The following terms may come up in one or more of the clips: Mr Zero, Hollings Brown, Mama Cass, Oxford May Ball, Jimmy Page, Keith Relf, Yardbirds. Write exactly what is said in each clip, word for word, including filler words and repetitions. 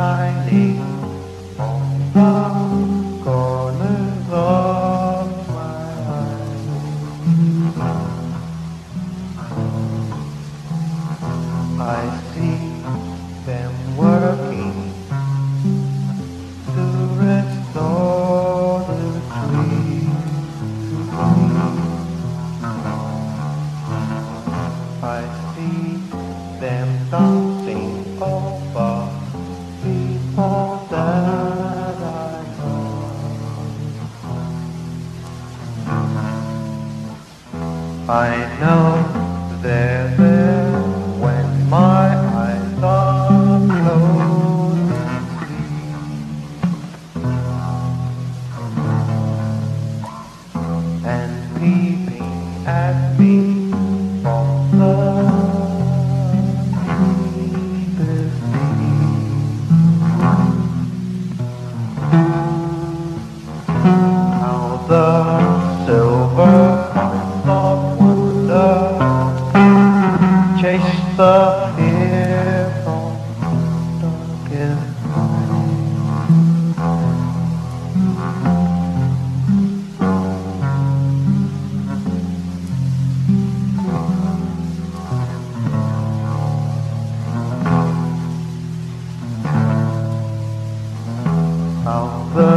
shining from the corners of my eyes. I see them working to restore the tree to me. I see them dancing over people that I know. I know they're there when my eyes are closed and sleep, and peeping at me from the the silver coins of wonder chase the fear from darkest night. How the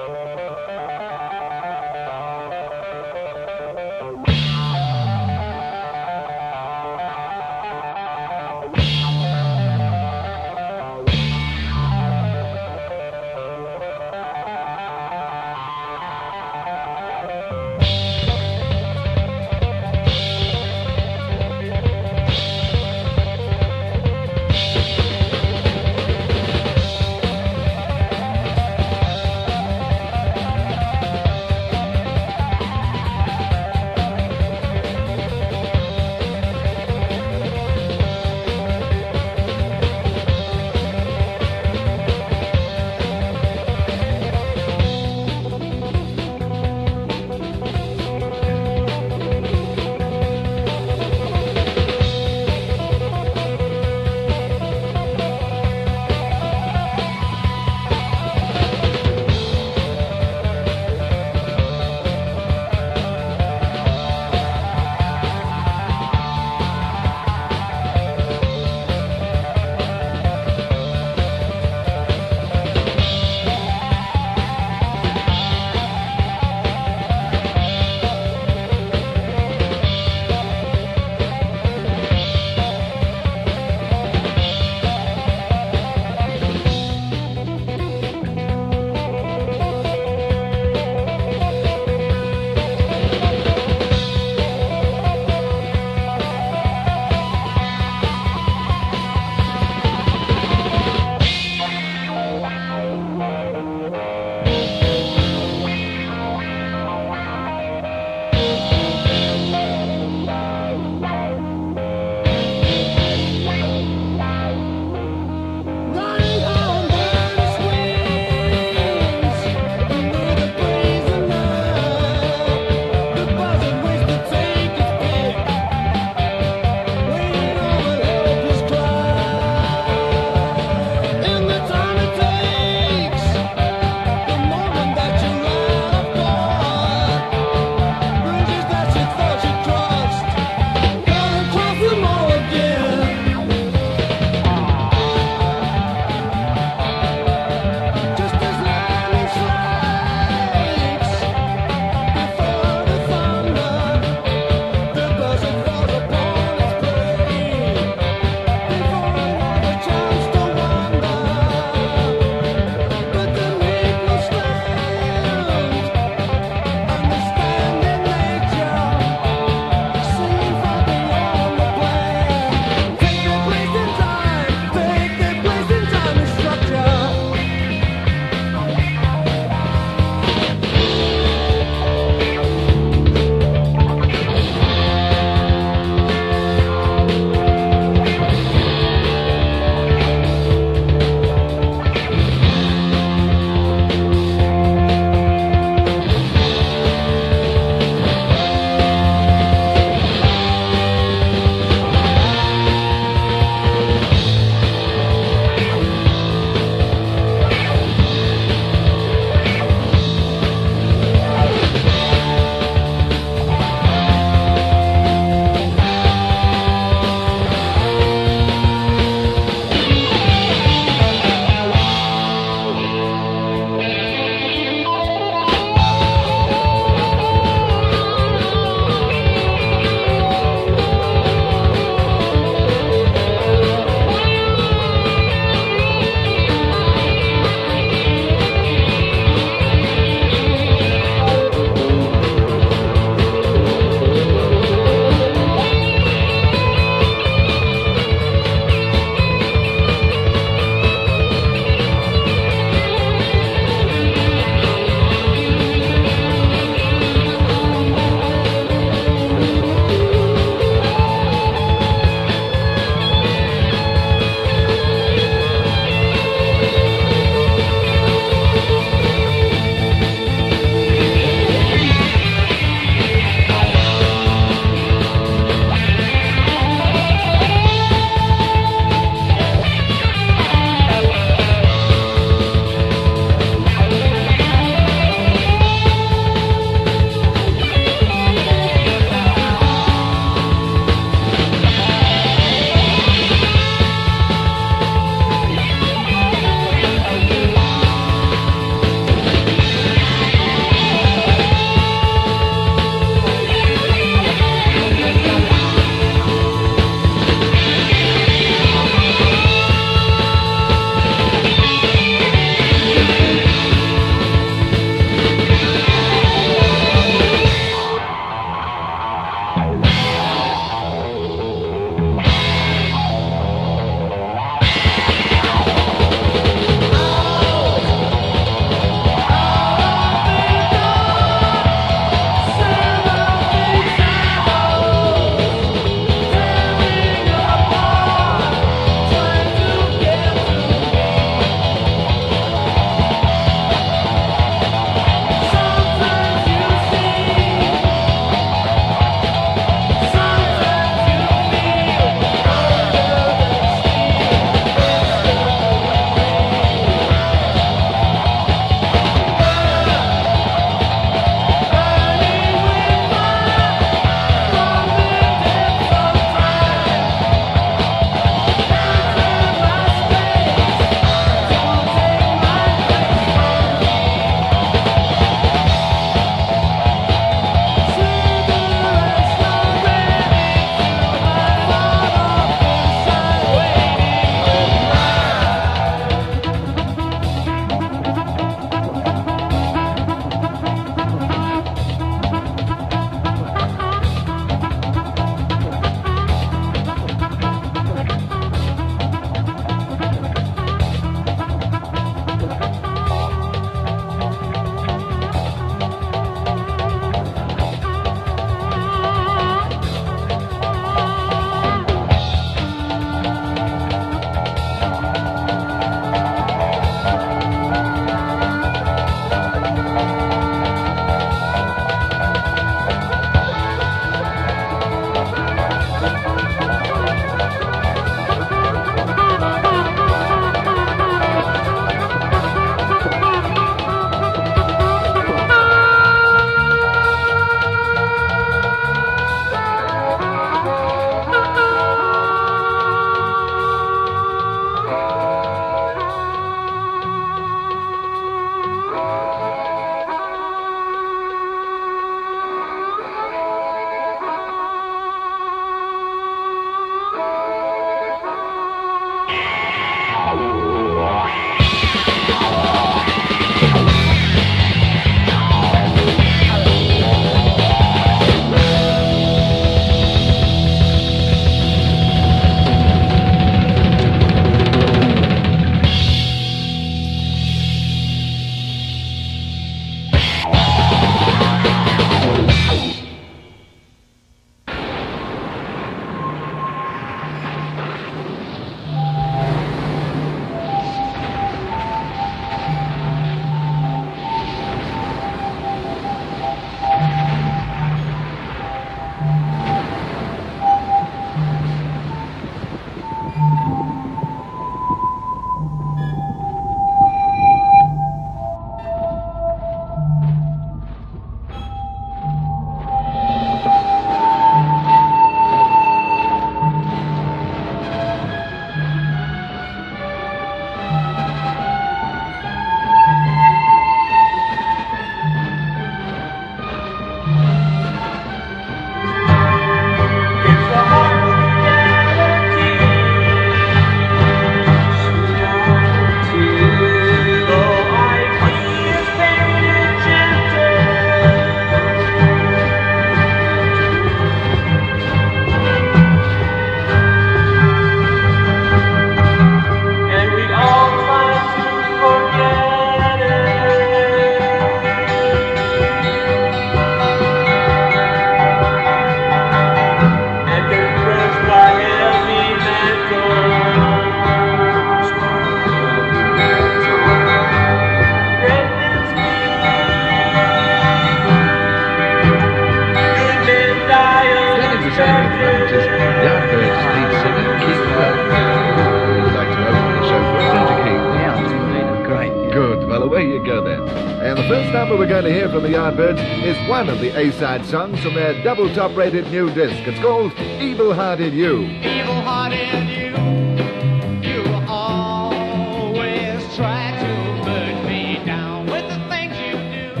The first number we're going to hear from the Yardbirds is one of the A-side songs from their double-top-rated new disc. It's called Evil-Hearted You. Evil-Hearted You, you always try to burn me down with the things you do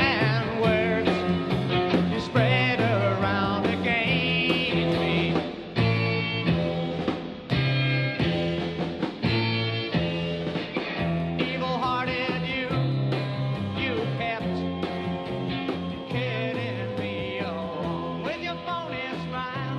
and words you spread around against me. Evil-hearted you, you kept kidding me along with your phony smile.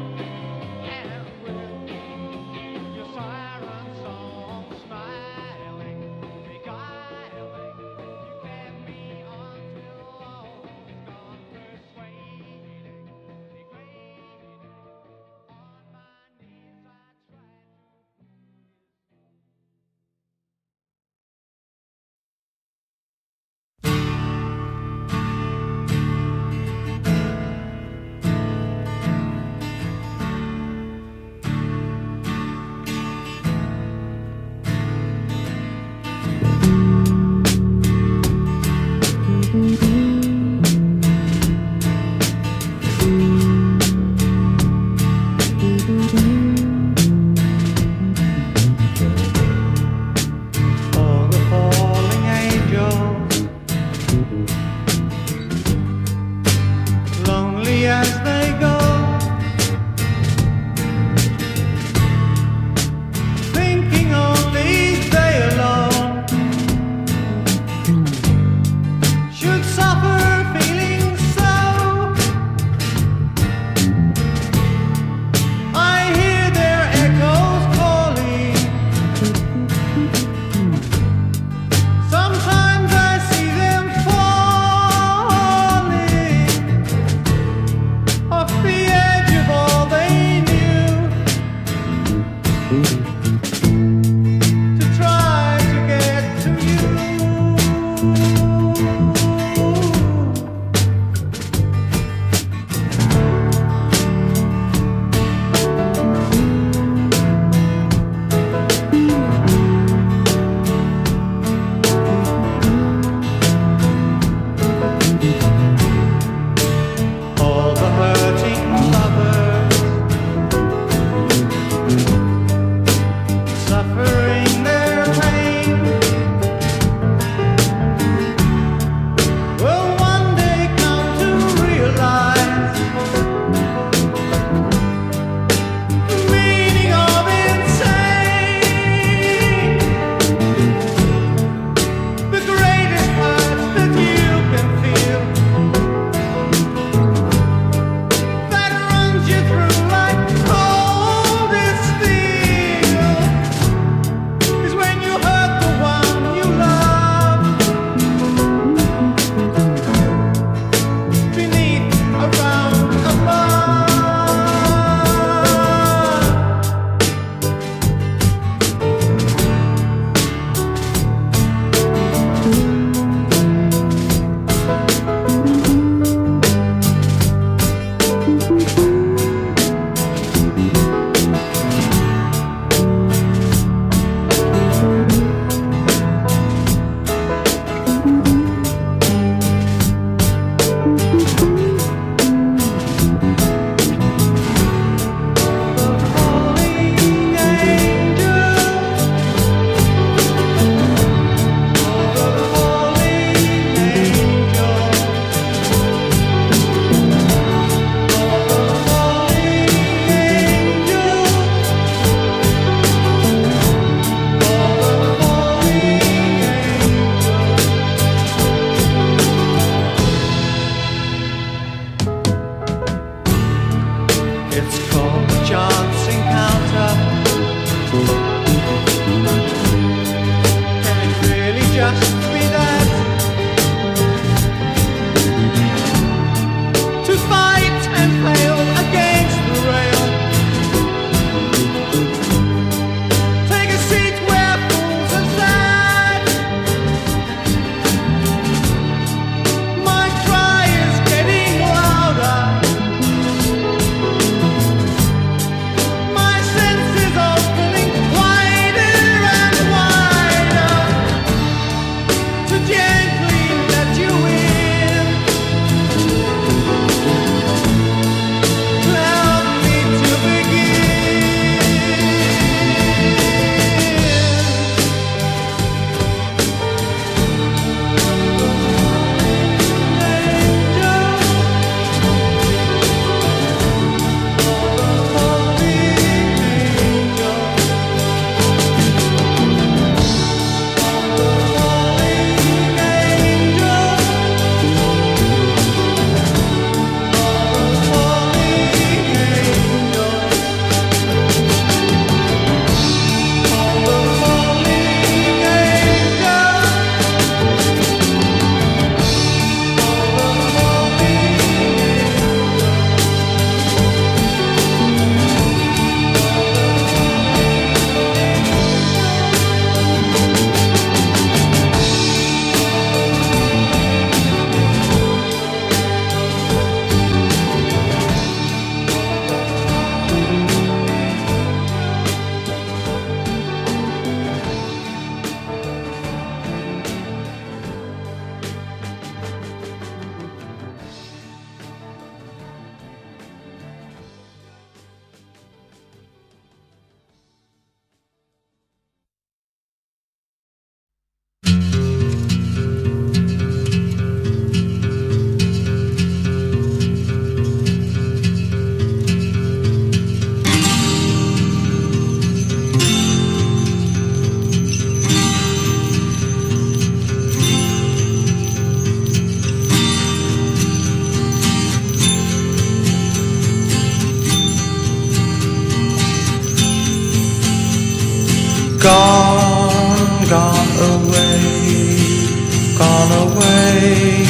Gone away,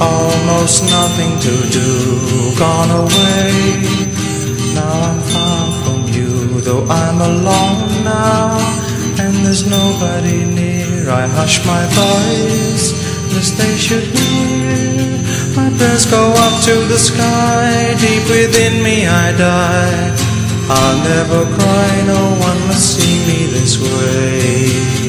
almost nothing to do. Gone away, now I'm far from you. Though I'm alone now, and there's nobody near. I hush my voice, lest they should hear. My prayers go up to the sky, deep within me I die. I'll never cry, no one must see me this way.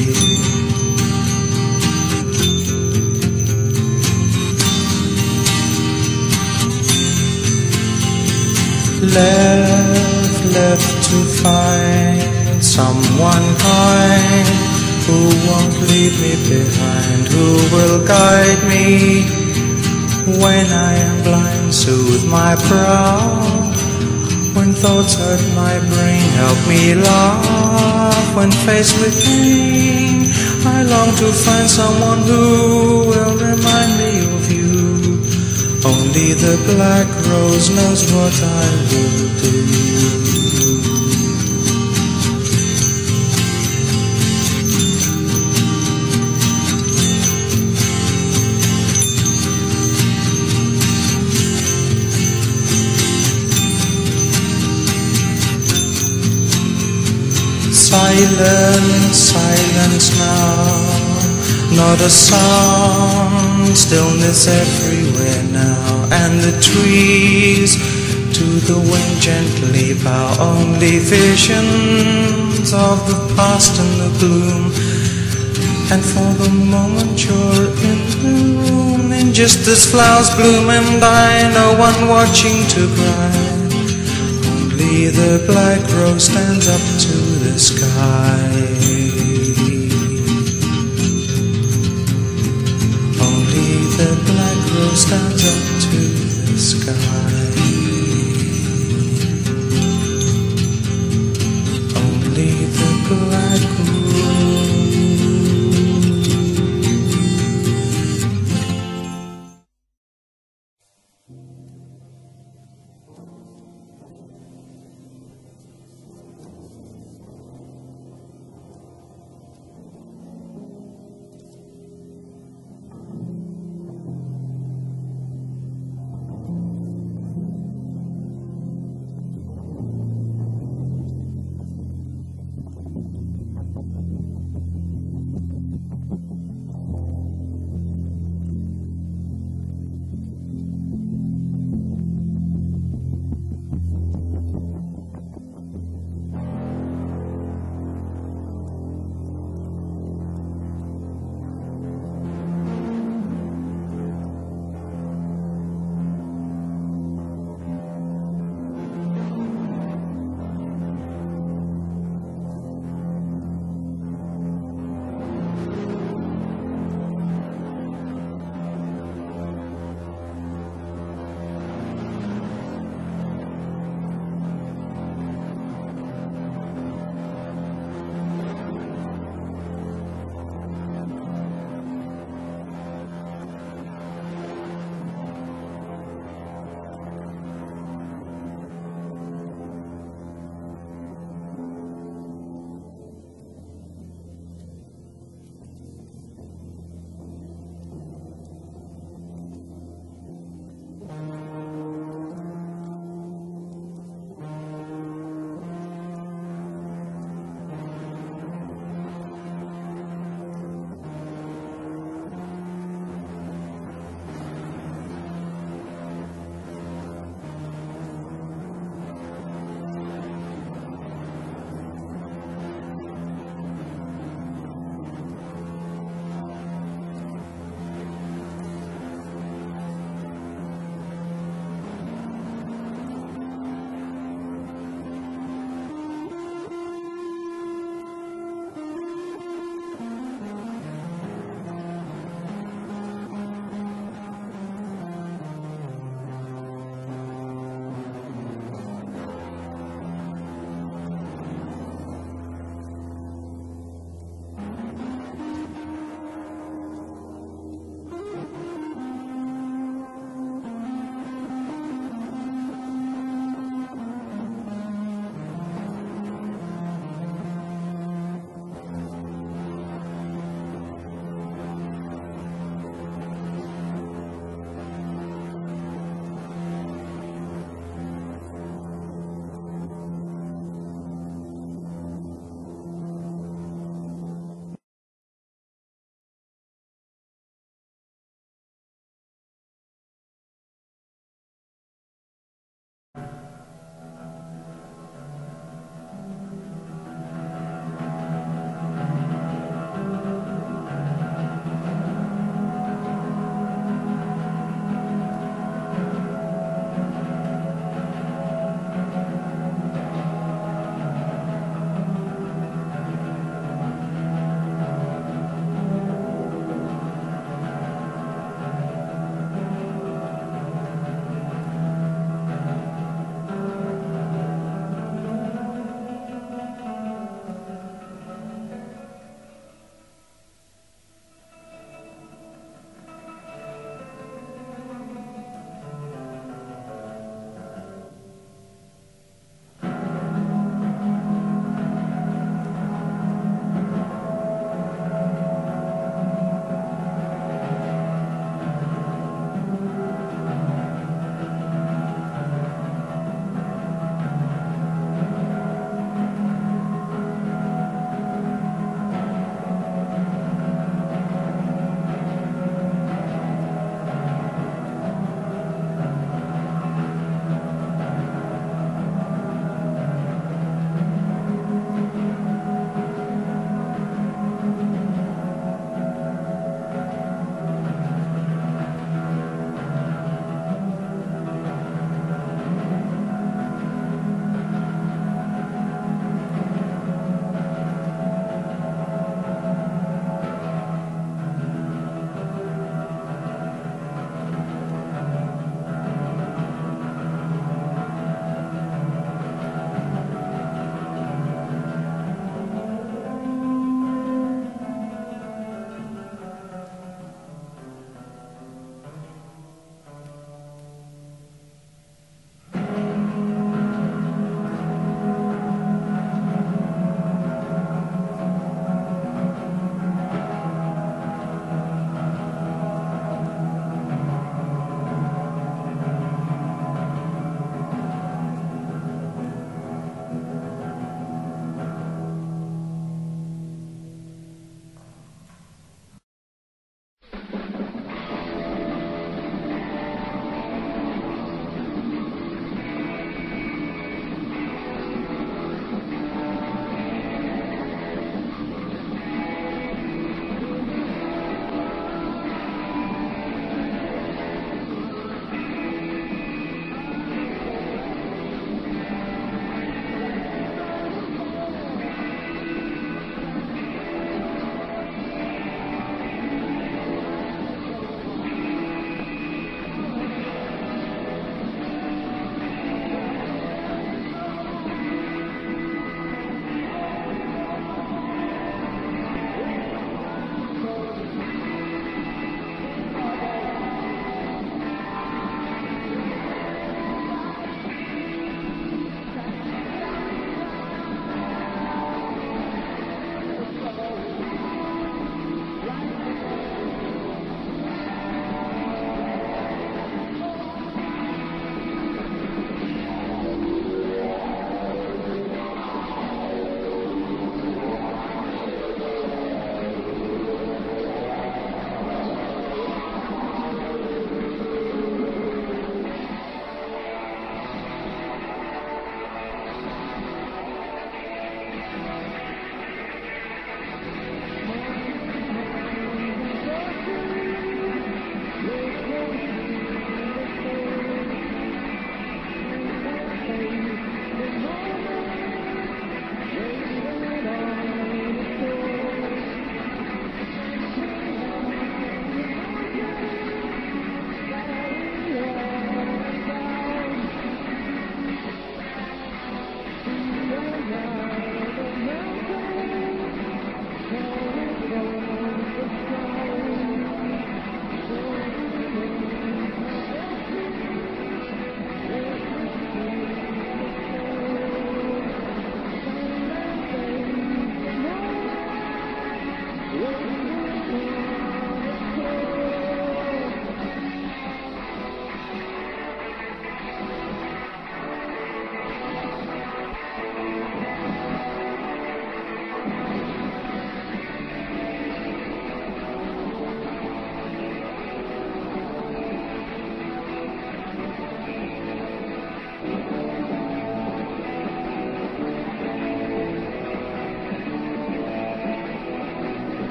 Left, left to find someone kind who won't leave me behind, who will guide me when I am blind, soothe my brow, when thoughts hurt my brain, help me laugh when faced with pain. I long to find someone who will remind me of you. Only the black rose knows what I will do. Silence, silence now, not a sound, stillness everywhere now, and the trees to the wind gently bow. Only visions of the past and the gloom, and for the moment you're in the room, and just as flowers bloom and die, no one watching to cry. Only the black rose stands up to the sky. The black rose stands up to the sky. Only the black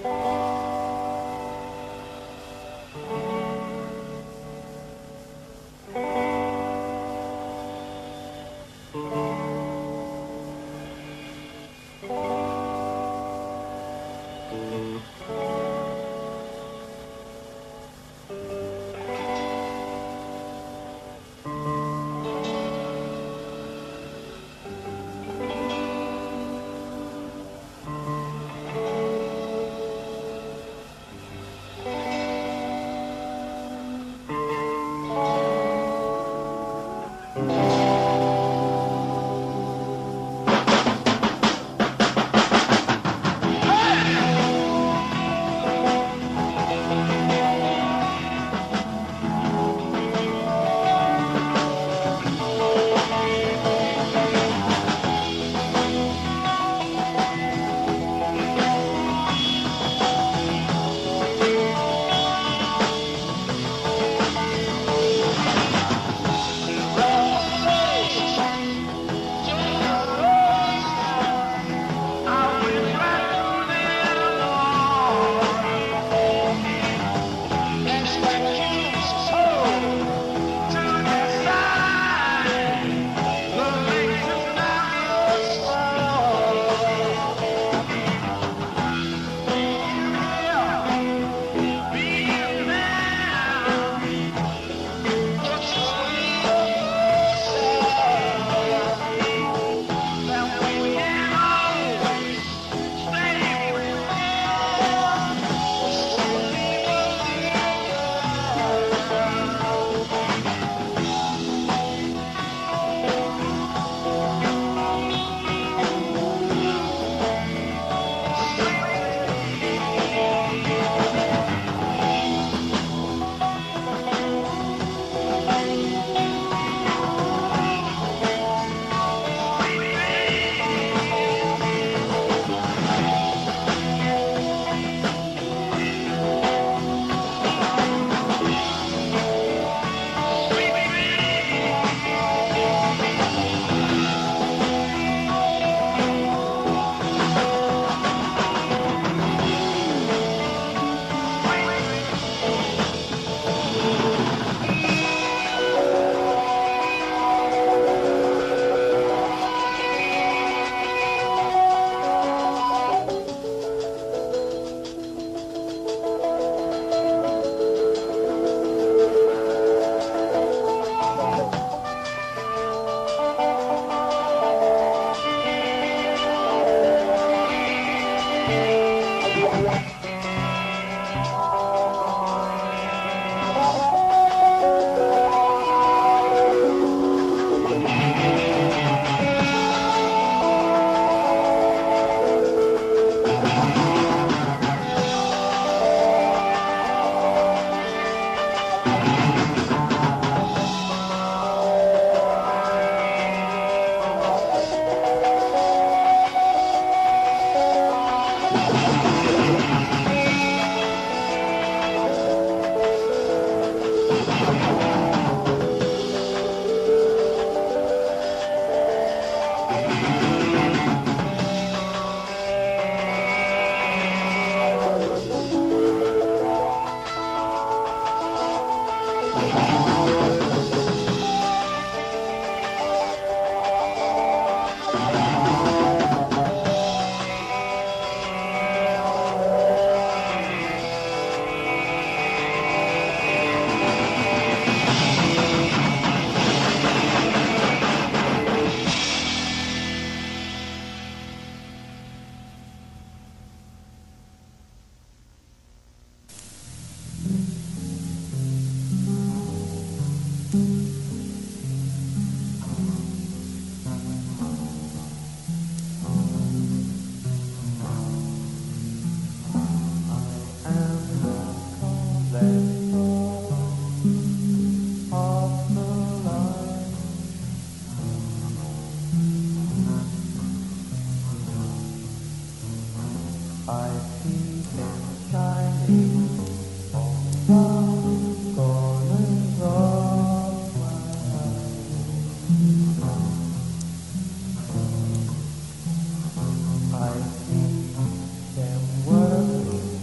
I see them working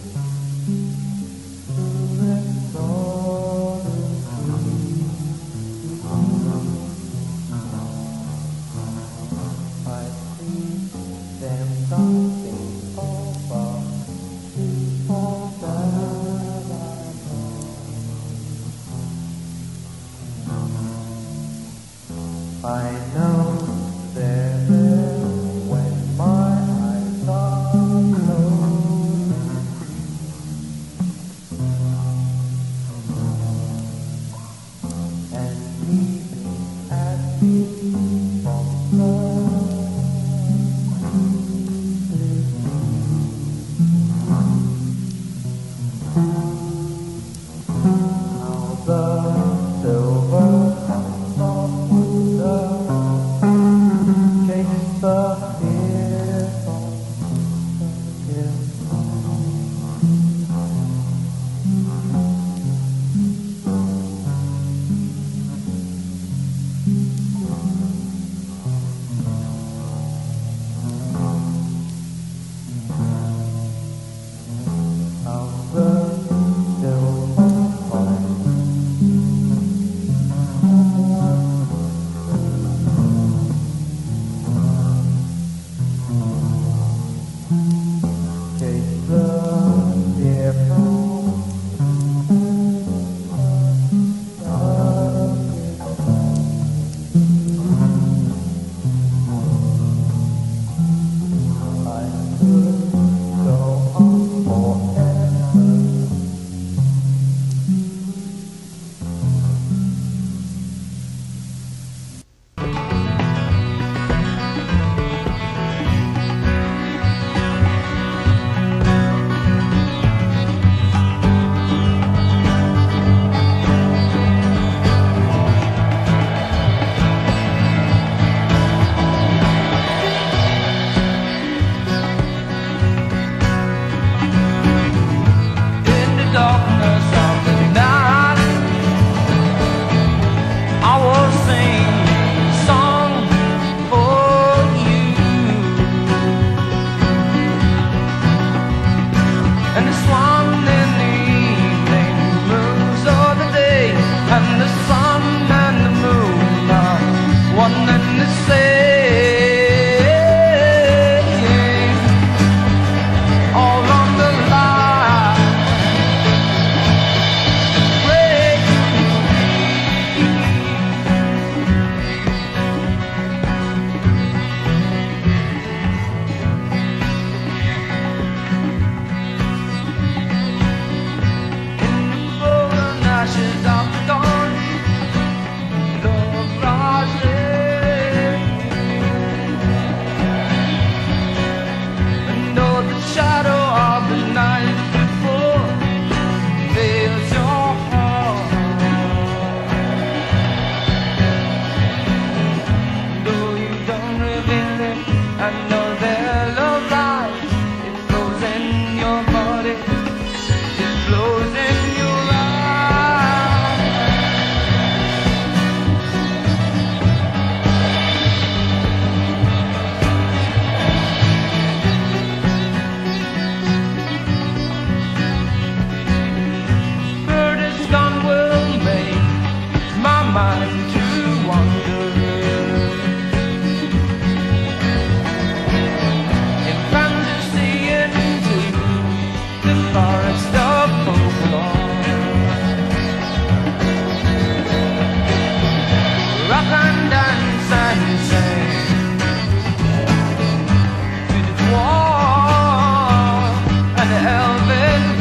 and the swan in the evening moves o'er the day, and the sun and the moon are one and the same. All on the line, break me. In the golden ashes of the dawn, love rises. Shadow of the night before fills your heart, though you don't reveal it. I know their love lies. It flows in your body, it flows in your mind to wander. In fantasy into the forest of folklore, rock and dance and sing to the dwarf and the elven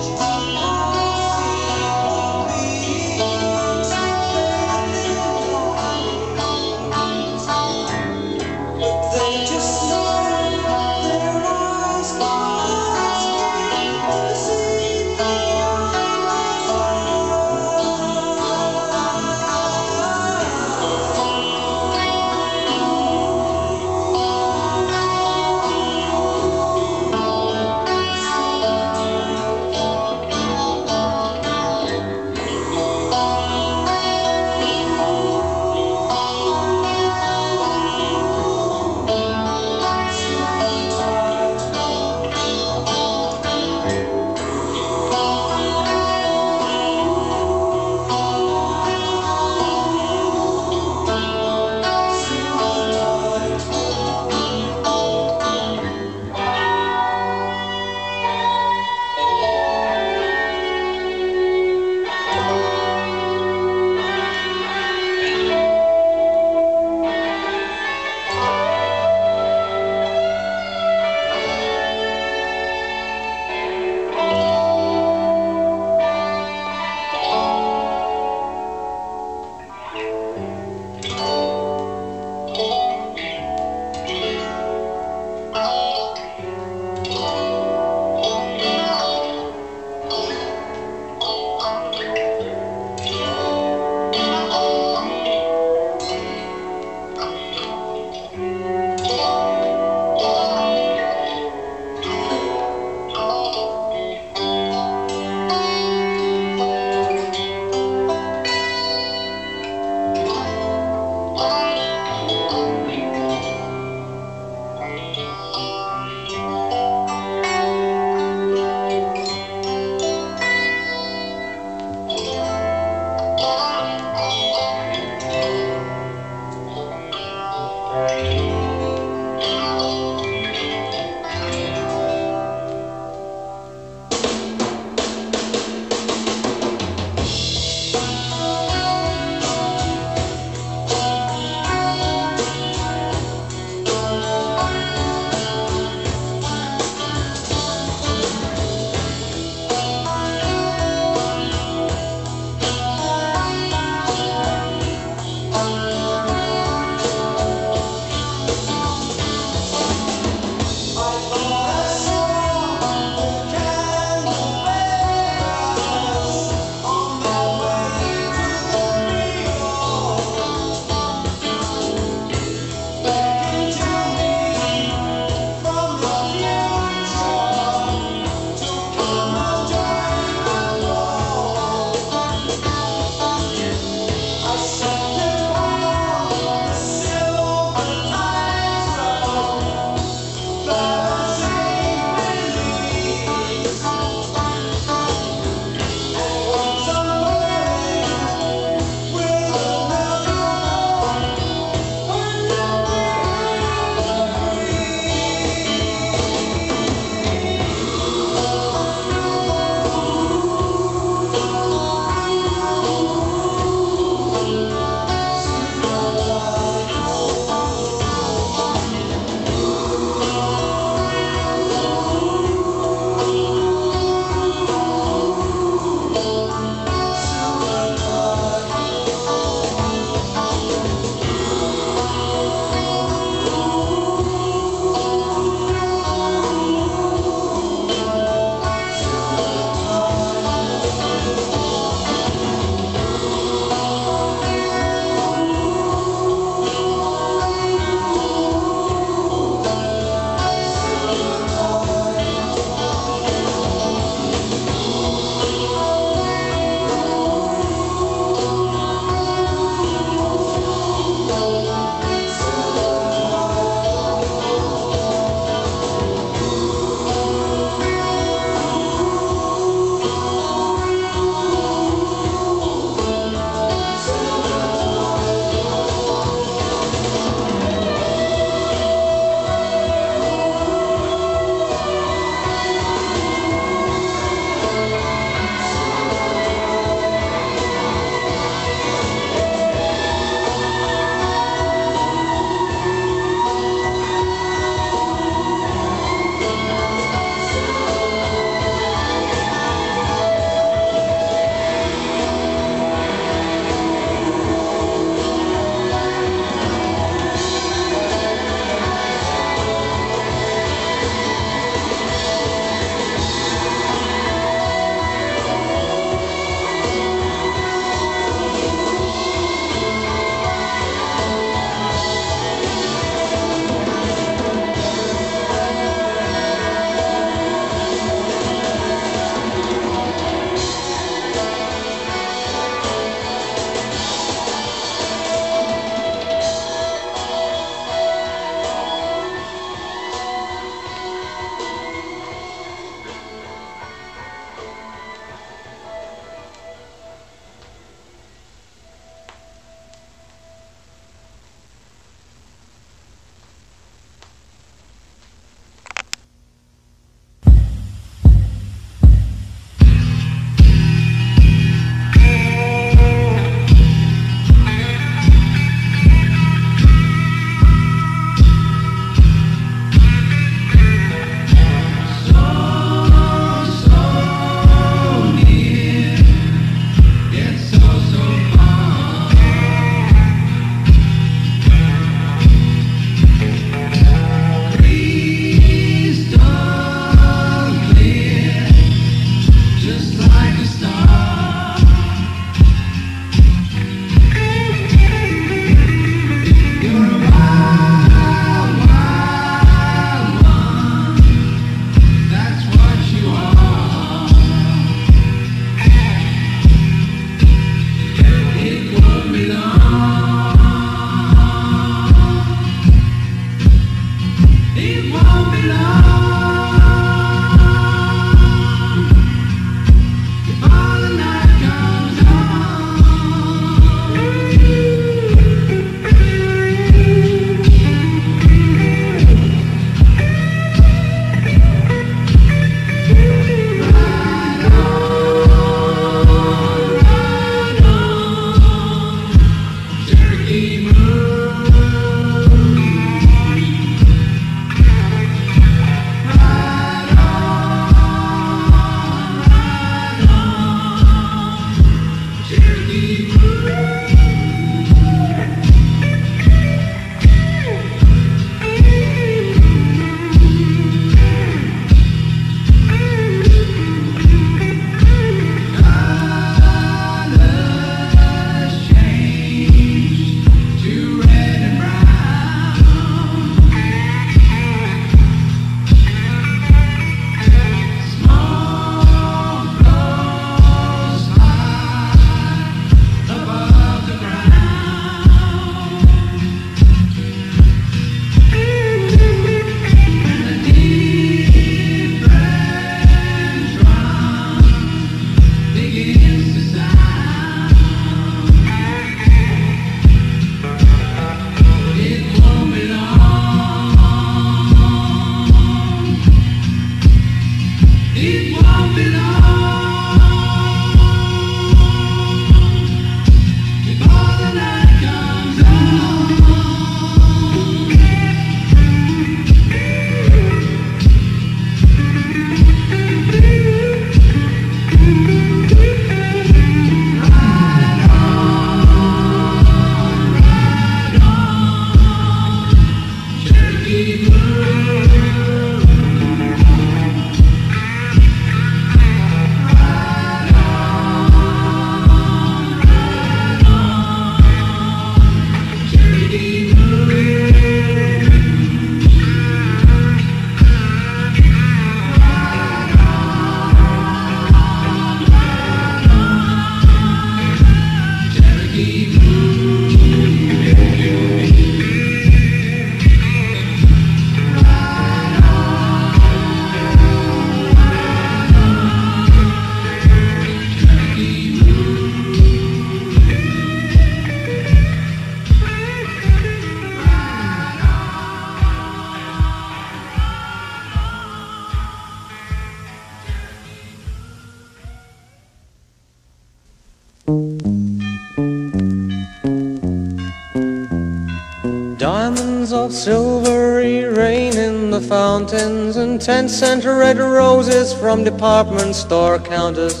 Silvery rain in the fountains and ten cent red roses from department store counters,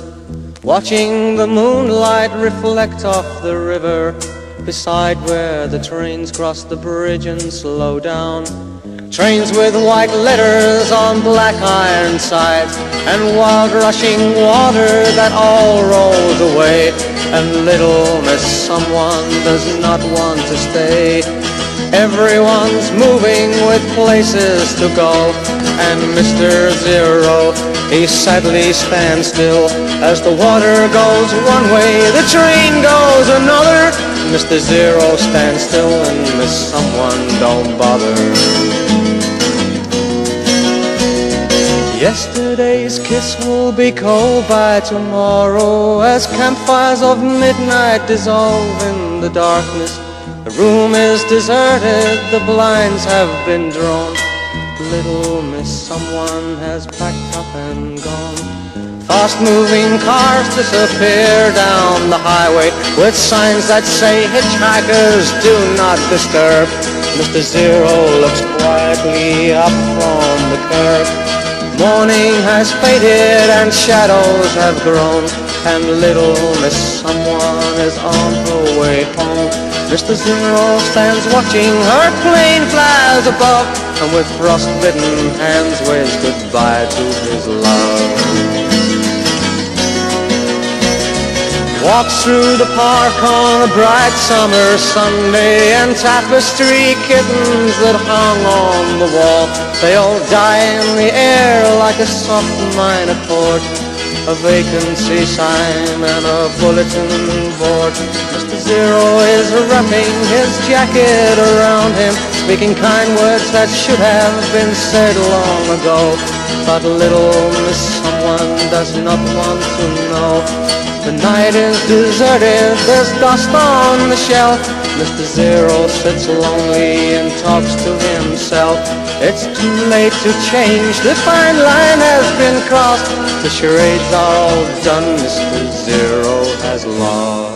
watching the moonlight reflect off the river beside where the trains cross the bridge and slow down. Trains with white letters on black iron sides, and wild rushing water that all rolls away, and little miss someone does not want to stay. Everyone's moving with places to go, and Mister Zero, he sadly stands still. As the water goes one way, the train goes another. Mister Zero stands still, and miss someone don't bother. Yesterday's kiss will be cold by tomorrow, as campfires of midnight dissolve in the darkness. The room is deserted, the blinds have been drawn. Little miss someone has packed up and gone. Fast-moving cars disappear down the highway with signs that say hitchhikers do not disturb. Mister Zero looks quietly up from the curb. Morning has faded and shadows have grown, and little miss someone is on her way home. Mister Zero stands watching her plane flies above, and with frost-bitten hands waves goodbye to his love. Walks through the park on a bright summer Sunday, and tapestry kittens that hung on the wall, they all die in the air like a soft minor chord, a vacancy sign and a bulletin board. Mister Zero is wrapping his jacket around him, speaking kind words that should have been said long ago, but little miss someone does not want to know. The night is deserted, there's dust on the shelf. Mister Zero sits lonely and talks to himself. It's too late to change, the fine line has been crossed. The charades are all done, Mister Zero has lost.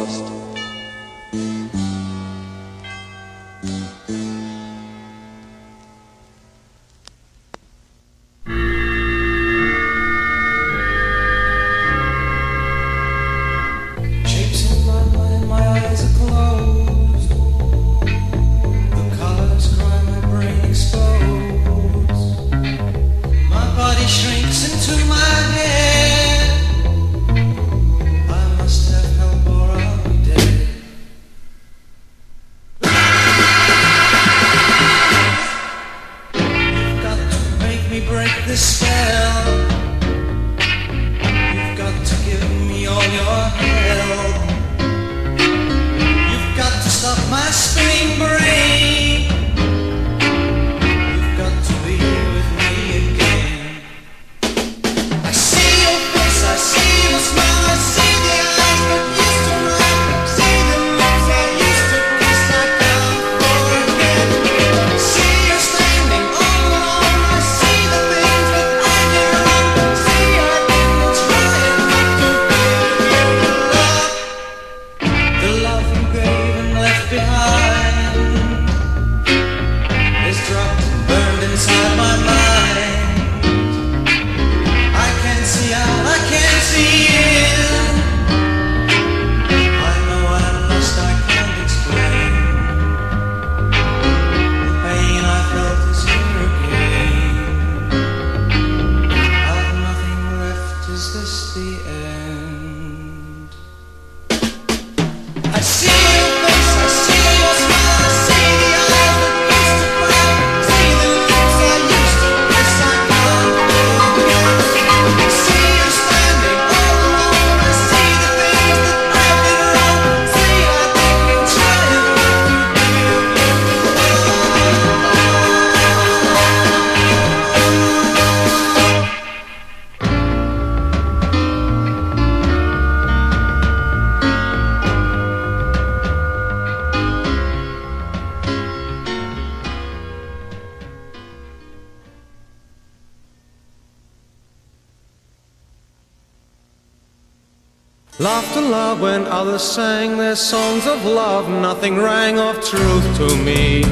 Laughed aloud when others sang their songs of love. Nothing rang of truth to me.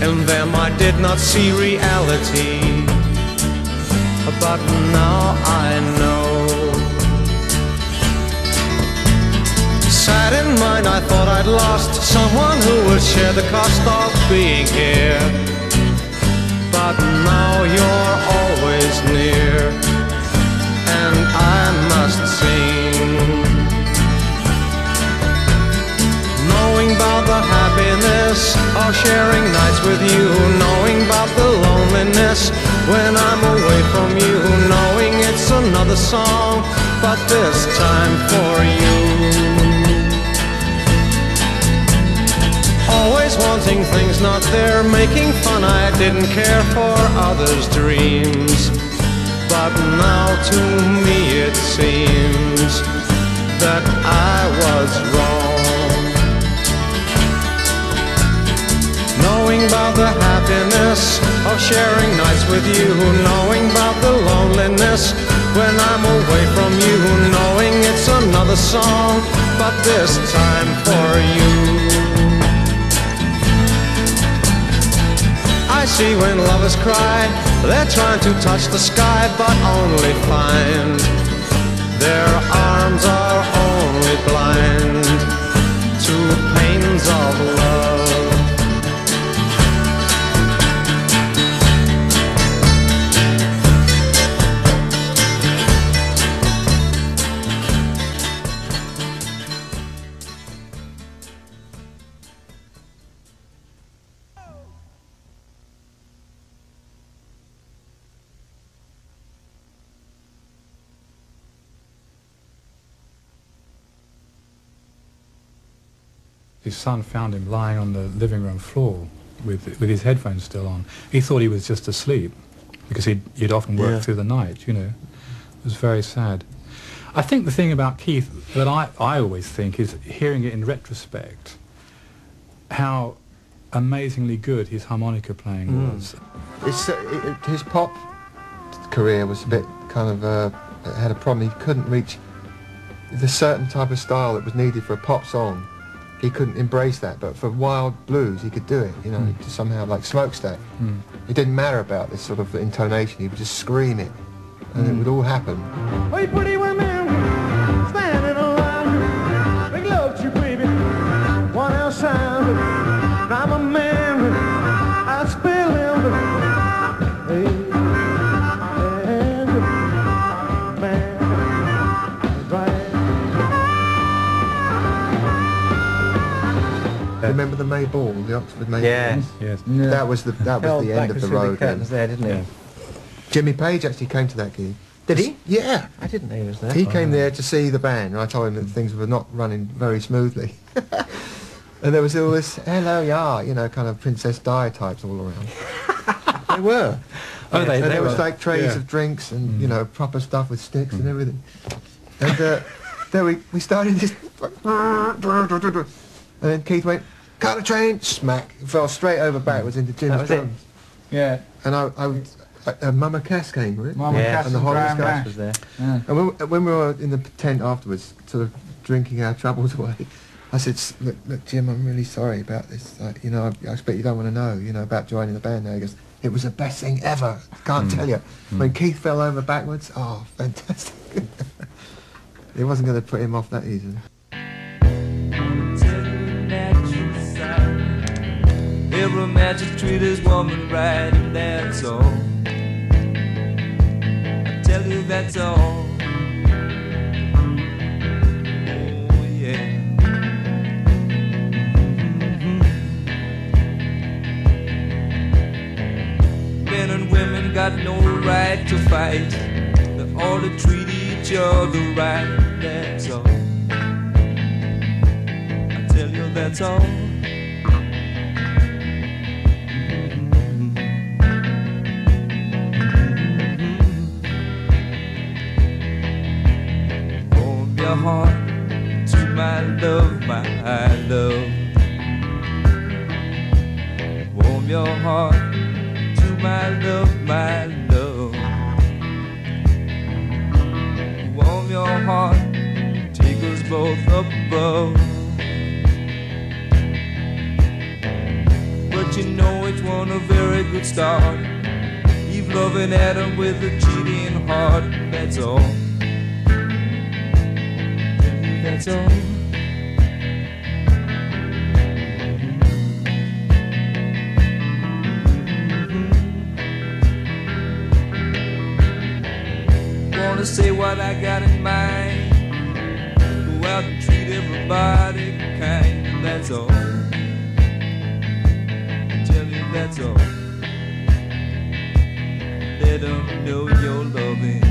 In them I did not see reality, but now I know. Sad in mind, I thought I'd lost someone who would share the cost of being here, but now you're always near, and I must sing, knowing about the happiness of sharing nights with you, knowing about the loneliness when I'm away from you, knowing it's another song, but this time for you. Always wanting things not there, making fun I didn't care for others' dreams, but now to me it seems that I was wrong, knowing about the happiness of sharing nights with you, knowing about the loneliness when I'm away from you, knowing it's another song, but this time for you. I see when lovers cry, they're trying to touch the sky, but only find their arms are only blind to pains of love. His son found him lying on the living room floor with, with his headphones still on. He thought he was just asleep because he'd, he'd often worked yeah. through the night, you know. It was very sad. I think the thing about Keith that I, I always think is, hearing it in retrospect, how amazingly good his harmonica playing mm. was. It's, uh, it, his pop career was a bit kind of, uh, had a problem. He couldn't reach the certain type of style that was needed for a pop song. He couldn't embrace that, but for wild blues he could do it, you know, mm. somehow, like Smokestack. Mm. It didn't matter about this sort of intonation, he would just scream it, and mm. it would all happen. Hey, pretty women, standing around, they loved you, baby, what else I'm, I'm a man, I spill him, hey, and man. Remember the May Ball, the Oxford May Ball? Yes, yes. Yeah. That was the, that was the end of the road. The curtains there, didn't yeah. he? Jimmy Page actually came to that gig. Did he? Yeah. I didn't know he was there. He oh, came no. there to see the band, and I told him that things were not running very smoothly. And there was all this, hello, yeah, you know, kind of Princess Di types all around. They were. Oh, yeah. they, and they there were. was like trays yeah. of drinks and, mm. you know, proper stuff with sticks mm. and everything. And uh, then we, we started this... And then Keith went, cut the train, smack, fell straight over backwards into Jim's drums. Yeah. And I, I, I uh, Mama Cass came, right? Mama yeah. Cass and the Hollings Brown was there. Yeah. And when, when we were in the tent afterwards, sort of drinking our troubles away, I said, look, look Jim, I'm really sorry about this. Like, you know, I, I expect you don't want to know, you know, about joining the band now. He goes, it was the best thing ever. Can't mm. tell you. Mm. When Keith fell over backwards, oh, fantastic. It wasn't going to put him off that easily. Every man should treat his woman right, and that's all. I tell you, that's all. Oh, yeah. Mm-hmm. Men and women got no right to fight. They ought to treat each other right, and that's all. I tell you, that's all. Your heart to my love, my love. Warm your heart to my love, my love. Warm your heart, take us both up above. But you know it won't. could start. Eve loving Adam with a cheating heart. That's all. That's all. To say what I got in mind, go out and treat everybody kind, and that's all. I tell you that's all. Let them know you're loving.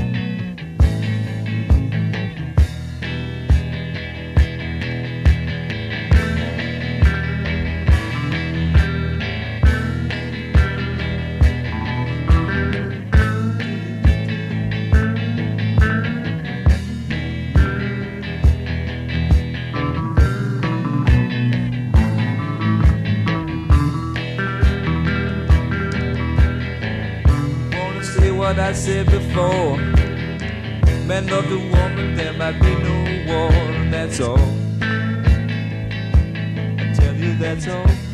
What I said before, man love the woman, there might be no war. That's all. I tell you that's all.